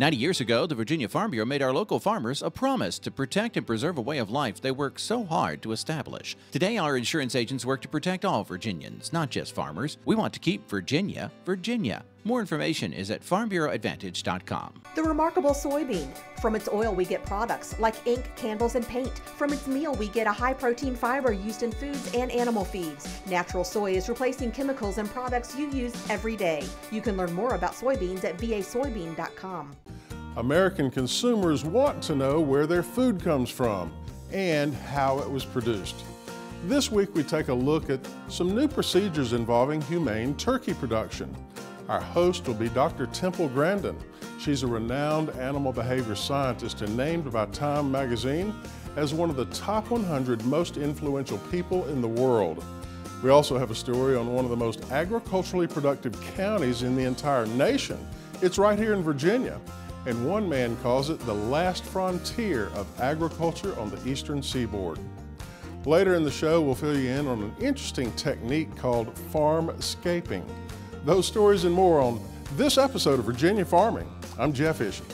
90 years ago, the Virginia Farm Bureau made our local farmers a promise to protect and preserve a way of life they worked so hard to establish. Today, our insurance agents work to protect all Virginians, not just farmers. We want to keep Virginia, Virginia. More information is at farmbureauadvantage.com. The remarkable soybean. From its oil, we get products like ink, candles, and paint. From its meal, we get a high-protein fiber used in foods and animal feeds. Natural soy is replacing chemicals and products you use every day. You can learn more about soybeans at vasoybean.com. American consumers want to know where their food comes from and how it was produced. This week, we take a look at some new procedures involving humane turkey production. Our host will be Dr. Temple Grandin. She's a renowned animal behavior scientist and named by Time magazine as one of the top 100 most influential people in the world. We also have a story on one of the most agriculturally productive counties in the entire nation. It's right here in Virginia. And one man calls it the last frontier of agriculture on the eastern seaboard. Later in the show, we'll fill you in on an interesting technique called farmscaping. Those stories and more on this episode of Virginia Farming. I'm Jeff Isham.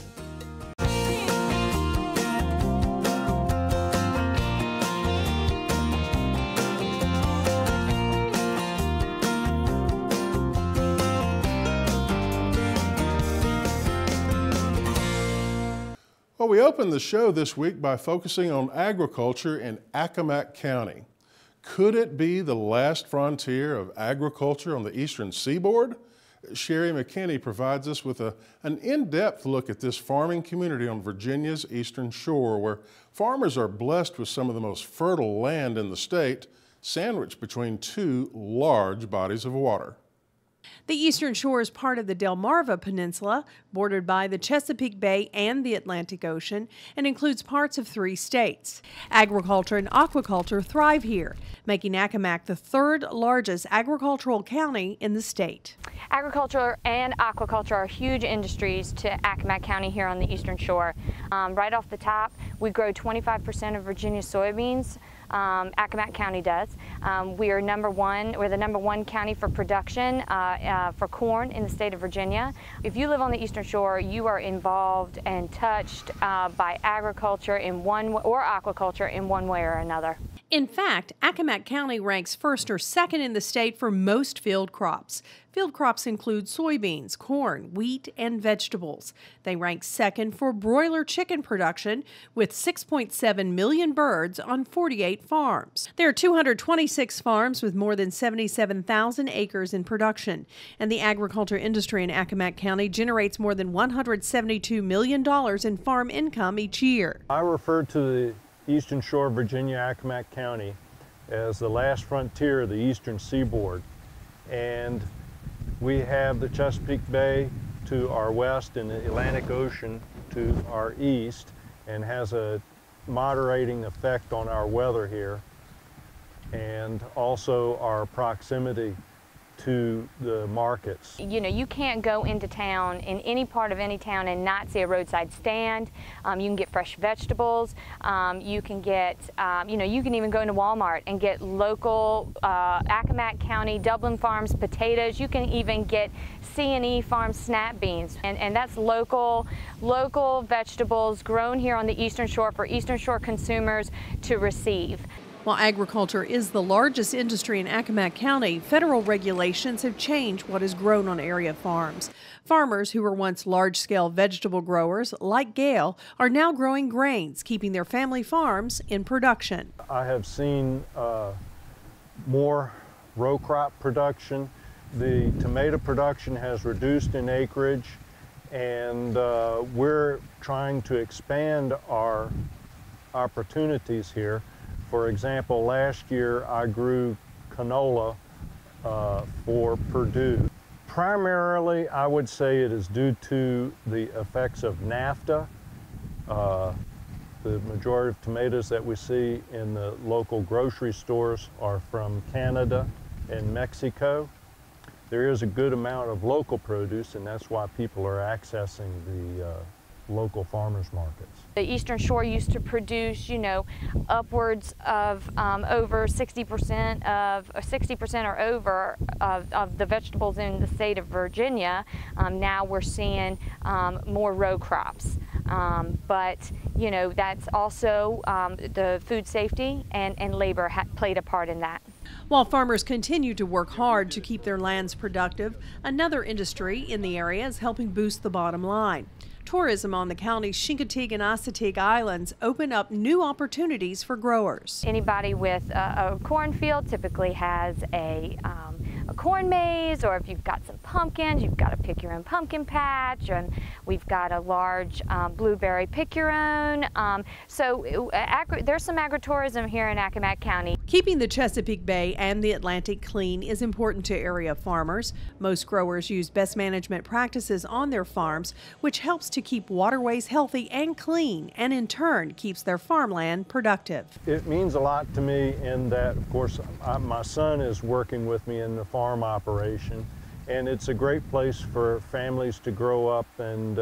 Well, we opened the show this week by focusing on agriculture in Accomack County. Could it be the last frontier of agriculture on the eastern seaboard? Sherry McKinney provides us with an in-depth look at this farming community on Virginia's eastern shore, where farmers are blessed with some of the most fertile land in the state, sandwiched between two large bodies of water. The eastern shore is part of the Delmarva Peninsula, bordered by the Chesapeake Bay and the Atlantic Ocean, and includes parts of three states. Agriculture and aquaculture thrive here, making Accomack the third largest agricultural county in the state. Agriculture and aquaculture are huge industries to Accomack County here on the eastern shore. Right off the top, we grow 25% of Virginia's soybeans. Accomack County does. We are the number one county for production for corn in the state of Virginia. If you live on the eastern shore, you are involved and touched by agriculture in one or aquaculture in one way or another. In fact, Accomack County ranks first or second in the state for most field crops. Field crops include soybeans, corn, wheat, and vegetables. They rank second for broiler chicken production with 6.7 million birds on 48 farms. There are 226 farms with more than 77,000 acres in production, and the agriculture industry in Accomack County generates more than $172 million in farm income each year. I refer to the eastern shore of Virginia, Accomack County, as the last frontier of the eastern seaboard. And we have the Chesapeake Bay to our west and the Atlantic Ocean to our east, and has a moderating effect on our weather here, and also our proximity to the markets. You know, you can't go into town, in any part of any town, and not see a roadside stand. You can get fresh vegetables. You can get, you know, you can even go into Walmart and get local Accomack County, Dublin Farms potatoes. You can even get C&E Farm snap beans. And that's local vegetables grown here on the eastern shore for eastern shore consumers to receive. While agriculture is the largest industry in Accomack County, federal regulations have changed what is grown on area farms. Farmers who were once large-scale vegetable growers, like Gail, are now growing grains, keeping their family farms in production. I have seen more row crop production. The tomato production has reduced in acreage, and we're trying to expand our opportunities here. For example, last year I grew canola for Purdue. Primarily, I would say it is due to the effects of NAFTA. The majority of tomatoes that we see in the local grocery stores are from Canada and Mexico. There is a good amount of local produce, and that's why people are accessing the local farmers markets. The Eastern Shore used to produce, you know, upwards of over 60% or over of the vegetables in the state of Virginia. Now we're seeing more row crops. But, you know, that's also the food safety and labor played a part in that. While farmers continue to work hard to keep their lands productive, another industry in the area is helping boost the bottom line. Tourism on the county's Chincoteague and Assateague Islands open up new opportunities for growers. Anybody with a cornfield typically has a corn maze, or if you've got some pumpkins, you've got to pick your own pumpkin patch, and we've got a large blueberry pick your own. There's some agritourism here in Accomack County. Keeping the Chesapeake Bay and the Atlantic clean is important to area farmers. Most growers use best management practices on their farms, which helps to keep waterways healthy and clean, and in turn keeps their farmland productive. It means a lot to me in that, of course, my son is working with me in the farm operation, and it's a great place for families to grow up and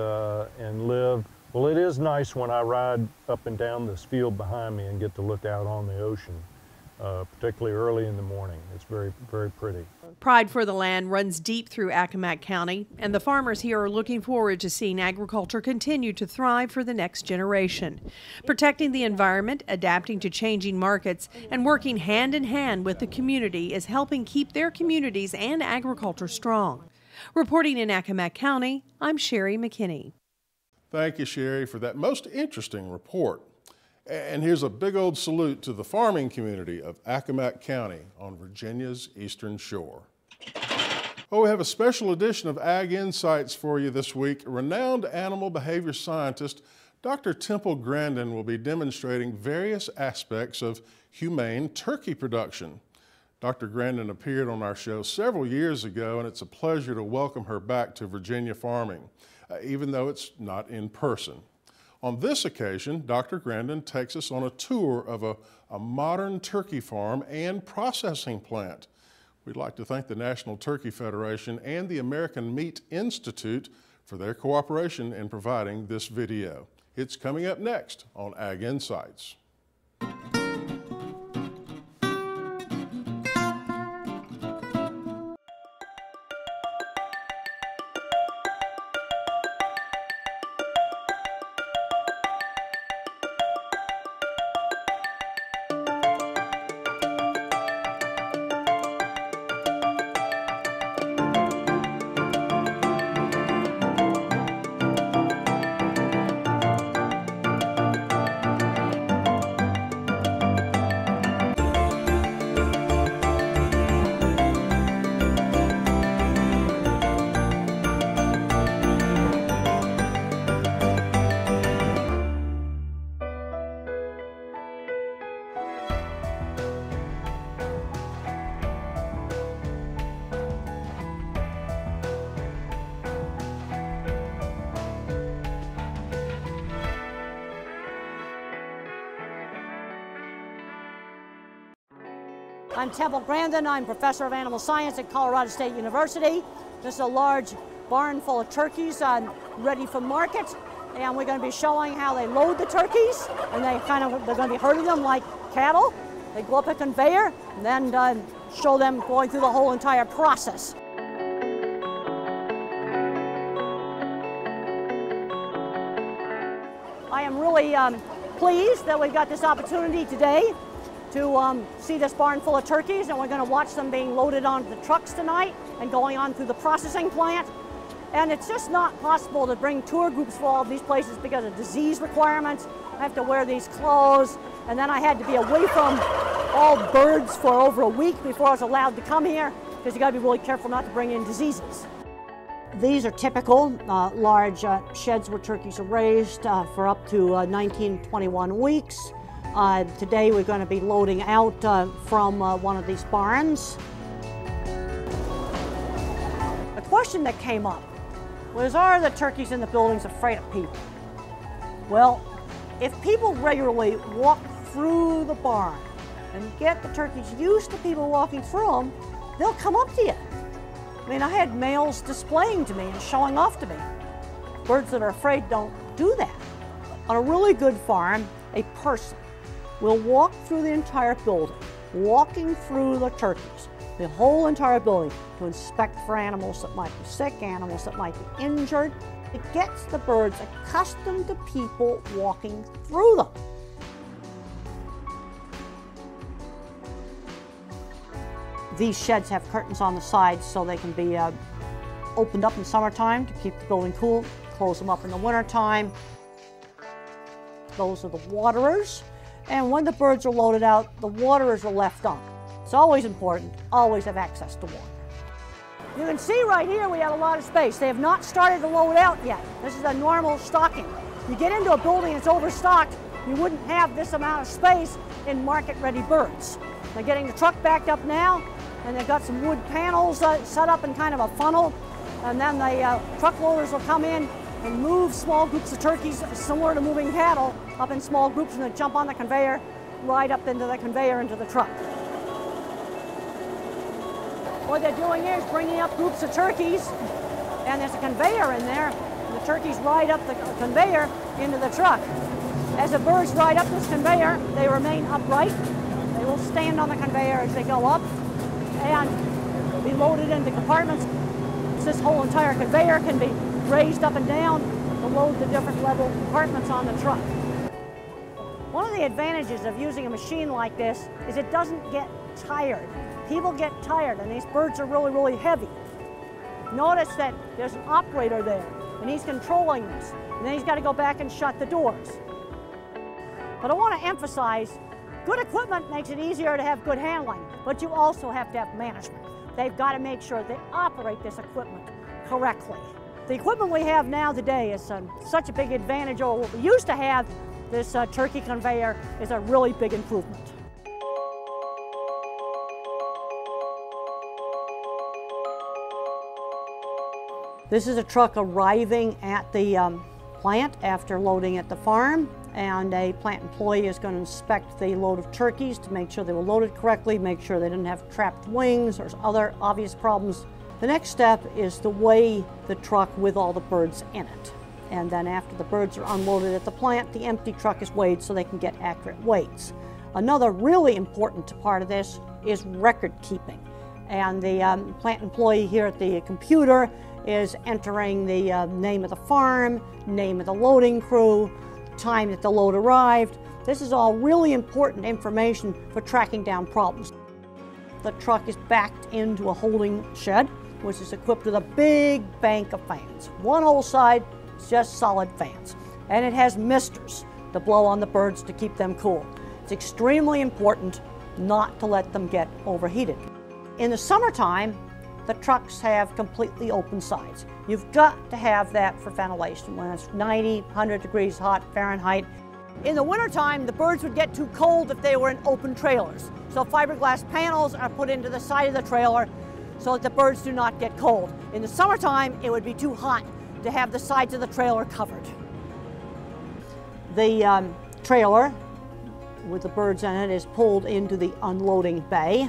live. Well, it is nice when I ride up and down this field behind me and get to look out on the ocean, particularly early in the morning. It's very, very pretty. Pride for the land runs deep through Accomack County, and the farmers here are looking forward to seeing agriculture continue to thrive for the next generation. Protecting the environment, adapting to changing markets, and working hand in hand with the community is helping keep their communities and agriculture strong. Reporting in Accomack County, I'm Sherry McKinney. Thank you, Sherry, for that most interesting report. And here's a big old salute to the farming community of Accomack County on Virginia's Eastern Shore. Well, we have a special edition of Ag Insights for you this week. Renowned animal behavior scientist Dr. Temple Grandin will be demonstrating various aspects of humane turkey production. Dr. Grandin appeared on our show several years ago, and it's a pleasure to welcome her back to Virginia farming, even though it's not in person. On this occasion, Dr. Grandin takes us on a tour of a modern turkey farm and processing plant. We'd like to thank the National Turkey Federation and the American Meat Institute for their cooperation in providing this video. It's coming up next on Ag Insights. I'm Temple Grandin. I'm professor of animal science at Colorado State University. This is a large barn full of turkeys ready for market, and we're going to be showing how they load the turkeys, and they're going to be herding them like cattle. They go up a conveyor, and then show them going through the whole entire process. I am really pleased that we've got this opportunity today to see this barn full of turkeys, and we're going to watch them being loaded onto the trucks tonight and going on through the processing plant. And it's just not possible to bring tour groups for all of these places because of disease requirements. I have to wear these clothes, and then I had to be away from all birds for over a week before I was allowed to come here, because you got to be really careful not to bring in diseases. These are typical large sheds where turkeys are raised for up to 19-21 weeks. Today we're going to be loading out from one of these barns. The question that came up was, are the turkeys in the buildings afraid of people? Well, if people regularly walk through the barn and get the turkeys used to people walking through them, they'll come up to you. I mean, I had males displaying to me and showing off to me. Birds that are afraid don't do that. On a really good farm, a person will walk through the entire building, walking through the turkeys, the whole entire building, to inspect for animals that might be sick, animals that might be injured. It gets the birds accustomed to people walking through them. These sheds have curtains on the sides so they can be opened up in summertime to keep the building cool, close them up in the wintertime. Those are the waterers. And when the birds are loaded out, the waterers are left on. It's always important, always have access to water. You can see right here we have a lot of space. They have not started to load out yet. This is a normal stocking. You get into a building that's overstocked, you wouldn't have this amount of space in market-ready birds. They're getting the truck backed up now, and they've got some wood panels set up in kind of a funnel, and then the truck loaders will come in and move small groups of turkeys, similar to moving cattle, up in small groups, and then jump on the conveyor, ride up into the conveyor into the truck. What they're doing is bringing up groups of turkeys, and there's a conveyor in there, and the turkeys ride up the conveyor into the truck. As the birds ride up this conveyor, they remain upright. They will stand on the conveyor as they go up and be loaded into compartments. This whole entire conveyor can be raised up and down to load the different level compartments on the truck. One of the advantages of using a machine like this is it doesn't get tired. People get tired, and these birds are really, really heavy. Notice that there's an operator there, and he's controlling this, and then he's got to go back and shut the doors. But I want to emphasize, good equipment makes it easier to have good handling, but you also have to have management. They've got to make sure they operate this equipment correctly. The equipment we have now today is such a big advantage over what we used to have. This turkey conveyor is a really big improvement. This is a truck arriving at the plant after loading at the farm, and a plant employee is going to inspect the load of turkeys to make sure they were loaded correctly, make sure they didn't have trapped wings or other obvious problems. The next step is to weigh the truck with all the birds in it. And then after the birds are unloaded at the plant, the empty truck is weighed so they can get accurate weights. Another really important part of this is record keeping. And the plant employee here at the computer is entering the name of the farm, name of the loading crew, time that the load arrived. This is all really important information for tracking down problems. The truck is backed into a holding shed, which is equipped with a big bank of fans. One whole side is just solid fans. And it has misters to blow on the birds to keep them cool. It's extremely important not to let them get overheated. In the summertime, the trucks have completely open sides. You've got to have that for ventilation when it's 90, 100 degrees hot Fahrenheit. In the wintertime, the birds would get too cold if they were in open trailers. So fiberglass panels are put into the side of the trailer so that the birds do not get cold. In the summertime, it would be too hot to have the sides of the trailer covered. The trailer with the birds in it is pulled into the unloading bay.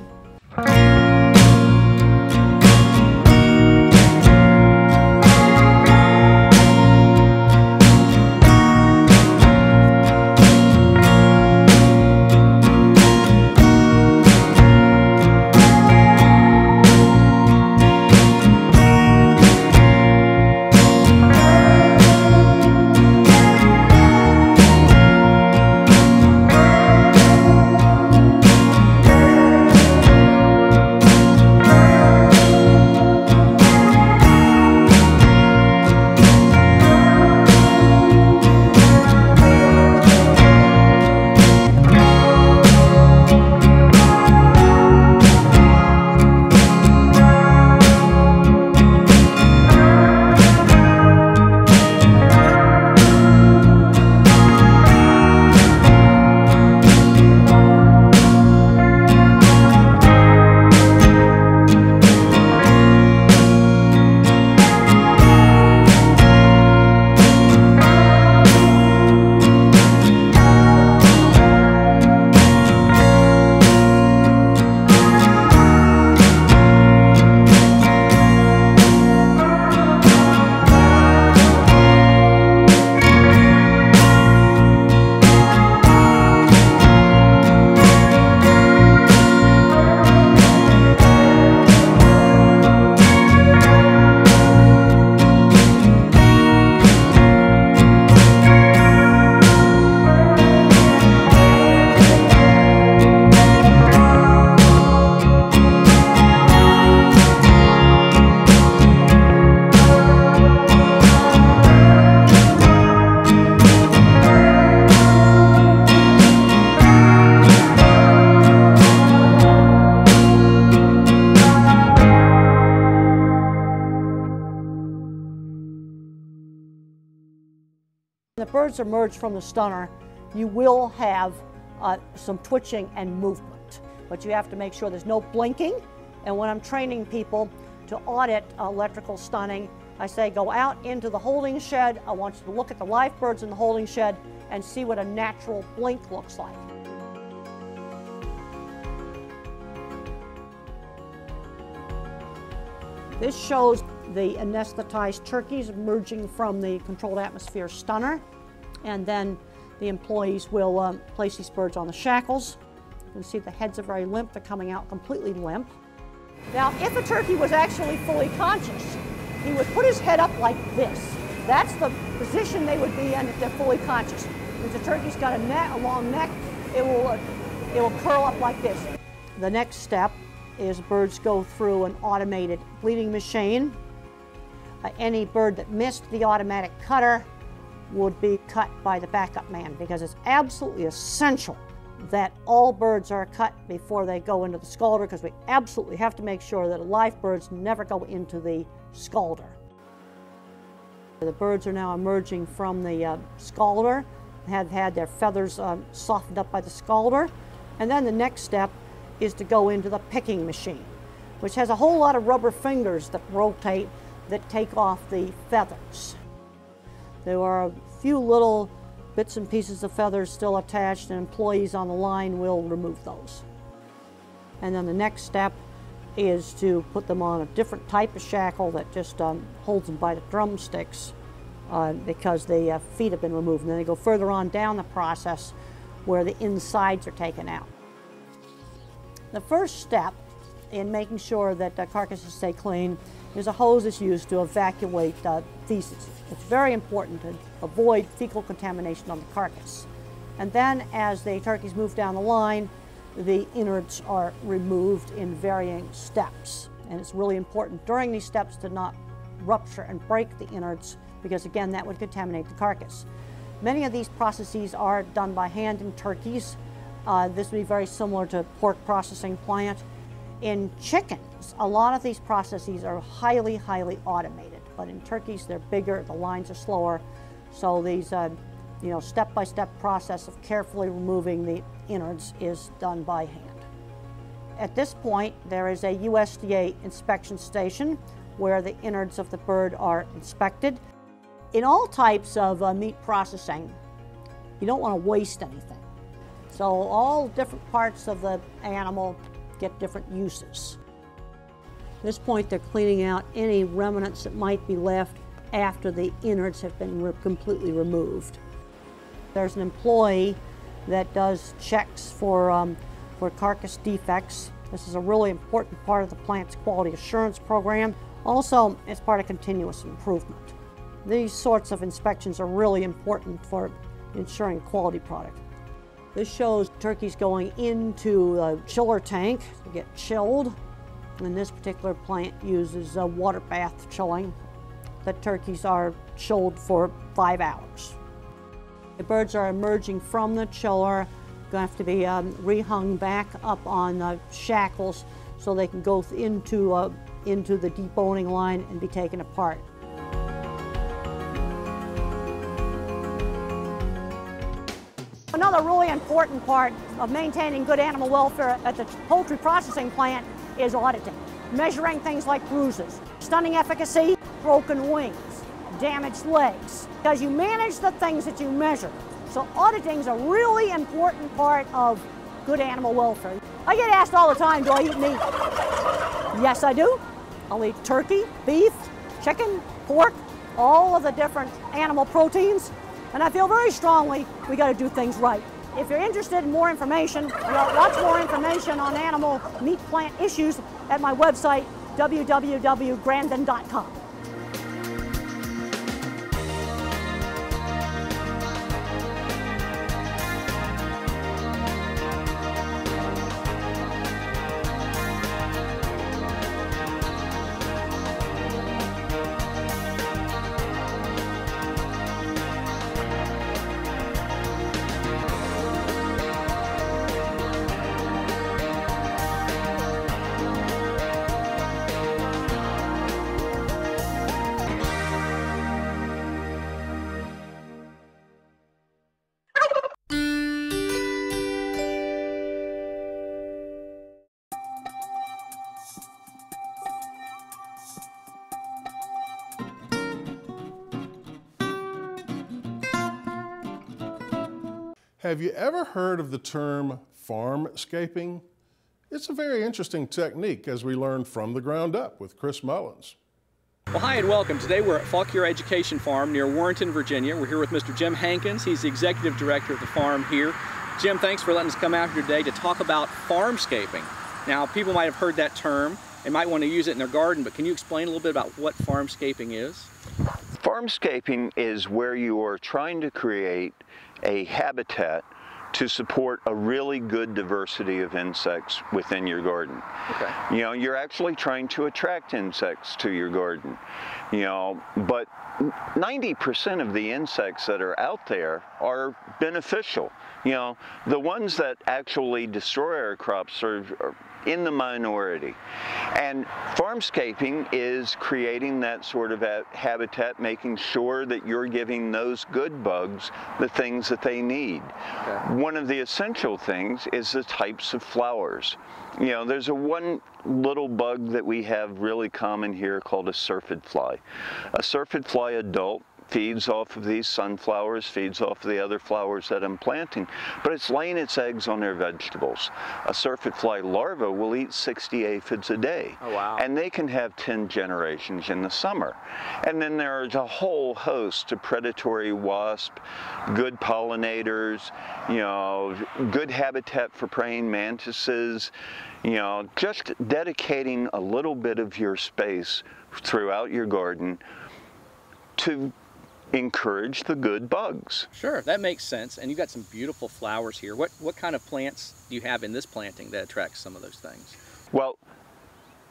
the birds emerge from the stunner, you will have some twitching and movement, but you have to make sure there's no blinking. And when I'm training people to audit electrical stunning, I say go out into the holding shed. I want you to look at the live birds in the holding shed and see what a natural blink looks like. This shows the anesthetized turkeys emerging from the controlled atmosphere stunner, and then the employees will place these birds on the shackles. You can see the heads are very limp, they're coming out completely limp. Now, if a turkey was actually fully conscious, he would put his head up like this. That's the position they would be in if they're fully conscious. If the turkey's got a long neck, it will curl up like this. The next step is birds go through an automated bleeding machine. Any bird that missed the automatic cutter would be cut by the backup man, because it's absolutely essential that all birds are cut before they go into the scalder, because we absolutely have to make sure that live birds never go into the scalder. The birds are now emerging from the scalder, have had their feathers softened up by the scalder, and then the next step is to go into the picking machine, which has a whole lot of rubber fingers that rotate that take off the feathers. There are a few little bits and pieces of feathers still attached, and employees on the line will remove those. And then the next step is to put them on a different type of shackle that just holds them by the drumsticks because the feet have been removed. And then they go further on down the process where the insides are taken out. The first step in making sure that the carcasses stay clean is a hose that's used to evacuate feces. It's very important to avoid fecal contamination on the carcass. And then as the turkeys move down the line, the innards are removed in varying steps. And it's really important during these steps to not rupture and break the innards, because again, that would contaminate the carcass. Many of these processes are done by hand in turkeys. This would be very similar to pork processing plant. In chickens, a lot of these processes are highly, highly automated, but in turkeys, they're bigger, the lines are slower. So these step-by-step process of carefully removing the innards is done by hand. At this point, there is a USDA inspection station where the innards of the bird are inspected. In all types of meat processing, you don't want to waste anything. So all different parts of the animal get different uses. At this point, they're cleaning out any remnants that might be left after the innards have been completely removed. There's an employee that does checks for carcass defects. This is a really important part of the plant's quality assurance program. Also, it's part of continuous improvement. These sorts of inspections are really important for ensuring quality product. This shows turkeys going into a chiller tank to get chilled. And this particular plant uses water bath chilling. The turkeys are chilled for 5 hours. The birds are emerging from the chiller. Going to have to be rehung back up on shackles so they can go into the deboning line and be taken apart. Another really important part of maintaining good animal welfare at the poultry processing plant is auditing. Measuring things like bruises, stunning efficacy, broken wings, damaged legs, because you manage the things that you measure. So auditing is a really important part of good animal welfare. I get asked all the time, do I eat meat? Yes, I do. I'll eat turkey, beef, chicken, pork, all of the different animal proteins. And I feel very strongly we got to do things right. If you're interested in more information, watch more information on animal meat plant issues at my website, www.grandin.com. Have you ever heard of the term farmscaping? It's a very interesting technique, as we learned from the ground up with Chris Mullins. Well, hi and welcome. Today we're at Fauquier Education Farm near Warrenton, Virginia. We're here with Mr. Jim Hankins. He's the executive director of the farm here. Jim, thanks for letting us come out here today to talk about farmscaping. Now, people might have heard that term and might want to use it in their garden, but can you explain a little bit about what farmscaping is? Farmscaping is where you are trying to create a habitat to support a really good diversity of insects within your garden. Okay. You know, you're actually trying to attract insects to your garden, you know, but 90% of the insects that are out there are beneficial. You know, the ones that actually destroy our crops are in the minority. And farmscaping is creating that sort of habitat, making sure that you're giving those good bugs the things that they need. Okay. One of the essential things is the types of flowers. You know, there's one little bug that we have really common here called a syrphid fly. A syrphid fly adult feeds off of these sunflowers, feeds off of the other flowers that I'm planting, but it's laying its eggs on their vegetables. A syrphid fly larva will eat 60 aphids a day. Oh, wow. And they can have 10 generations in the summer. And then there's a whole host of predatory wasp, good pollinators, you know, good habitat for praying mantises, you know, just dedicating a little bit of your space throughout your garden to encourage the good bugs. Sure, that makes sense. And you've got some beautiful flowers here. What kind of plants do you have in this planting that attracts some of those things? Well,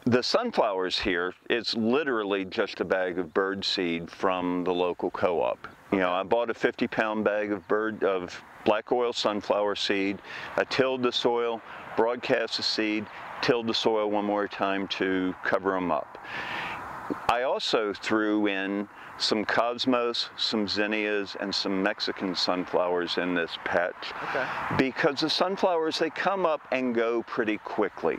the sunflowers here, it's literally just a bag of bird seed from the local co-op. You know, I bought a 50-pound bag of black oil sunflower seed. I tilled the soil, broadcast the seed, tilled the soil one more time to cover them up. I also threw in some cosmos, some zinnias, and some Mexican sunflowers in this patch. Okay. Because the sunflowers, they come up and go pretty quickly.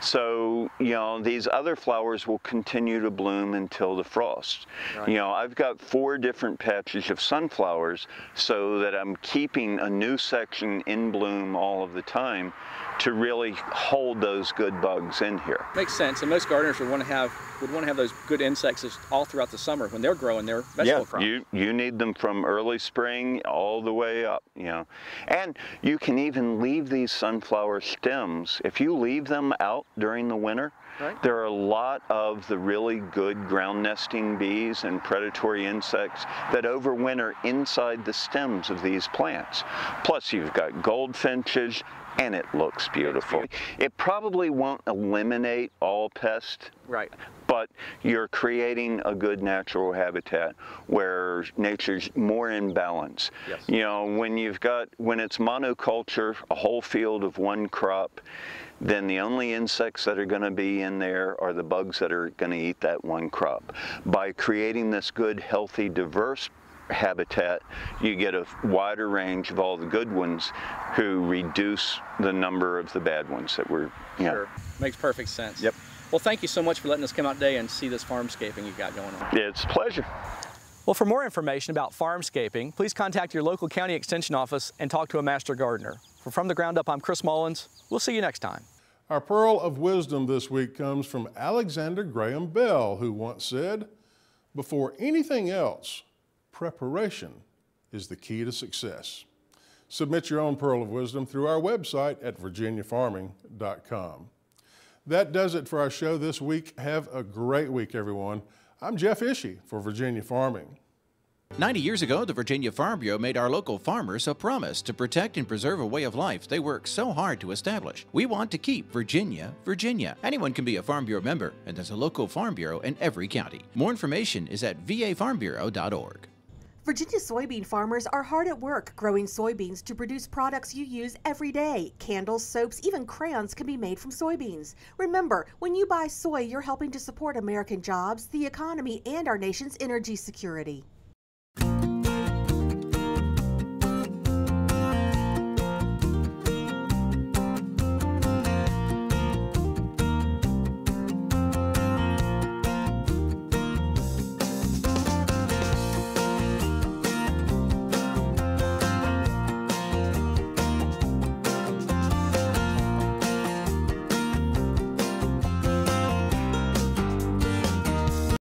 So, you know, these other flowers will continue to bloom until the frost. Right. You know, I've got 4 different patches of sunflowers so that I'm keeping a new section in bloom all of the time to really hold those good bugs in here. Makes sense, and most gardeners would want to have those good insects all throughout the summer when they're growing their vegetable crops. Yeah, you need them from early spring all the way up, you know. And you can even leave these sunflower stems. If you leave them out during the winter, right, there are a lot of the really good ground nesting bees and predatory insects that overwinter inside the stems of these plants. Plus, you've got goldfinches, and it looks beautiful. It probably won't eliminate all pests, right, but you're creating a good natural habitat where nature's more in balance. Yes. You know, when it's monoculture, a whole field of one crop, then the only insects that are going to be in there are the bugs that are going to eat that one crop. By creating this good, healthy, diverse habitat, you get a wider range of all the good ones who reduce the number of the bad ones that were, you know. Sure. Makes perfect sense. Yep. Well, thank you so much for letting us come out today and see this farmscaping you've got going on. It's a pleasure. Well, for more information about farmscaping, please contact your local county extension office and talk to a master gardener. For From the Ground Up, I'm Chris Mullins. We'll see you next time. Our pearl of wisdom this week comes from Alexander Graham Bell, who once said, "Before anything else, preparation is the key to success." Submit your own pearl of wisdom through our website at virginiafarming.com. That does it for our show this week. Have a great week, everyone. I'm Jeff Ishii for Virginia Farming. 90 years ago, the Virginia Farm Bureau made our local farmers a promise to protect and preserve a way of life they worked so hard to establish. We want to keep Virginia, Virginia. Anyone can be a Farm Bureau member, and there's a local Farm Bureau in every county. More information is at vafarmbureau.org. Virginia soybean farmers are hard at work growing soybeans to produce products you use every day. Candles, soaps, even crayons can be made from soybeans. Remember, when you buy soy, you're helping to support American jobs, the economy, and our nation's energy security.